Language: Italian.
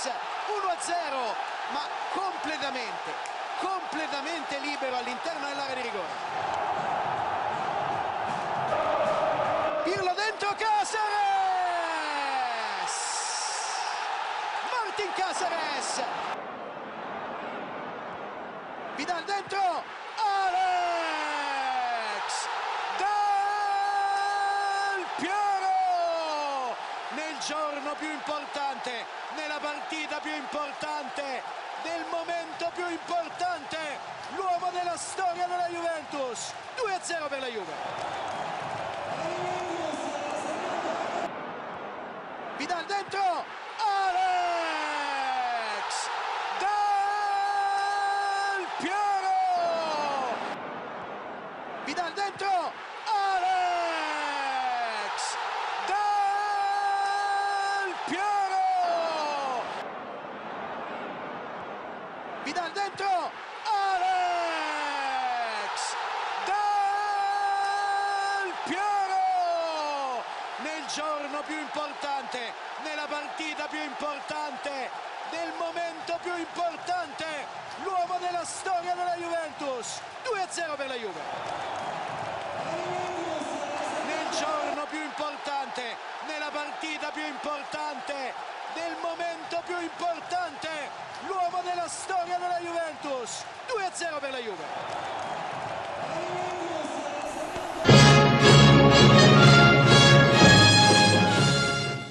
Caceres, 1-0, ma completamente libero all'interno dell'area di rigore. Pirlo dentro, Caceres! Martin Caceres! Vidal dentro, Alex Del Piero! Nel giorno più importante, nella partita più importante, nel momento più importante, l'uomo della storia della Juventus. 2-0 per la Juve. Vidal dentro, Alex Del Piero. Vidal dentro, Alex Del Piero. Vidal dentro, Alex Del Piero! Nel giorno più importante, nella partita più importante, nel momento più importante, l'uomo della storia della Juventus. 2-0 per la Juve. Nel giorno più importante, nella partita più importante, nel momento più importante, l'uomo della storia della Juventus. 2-0 per la Juve.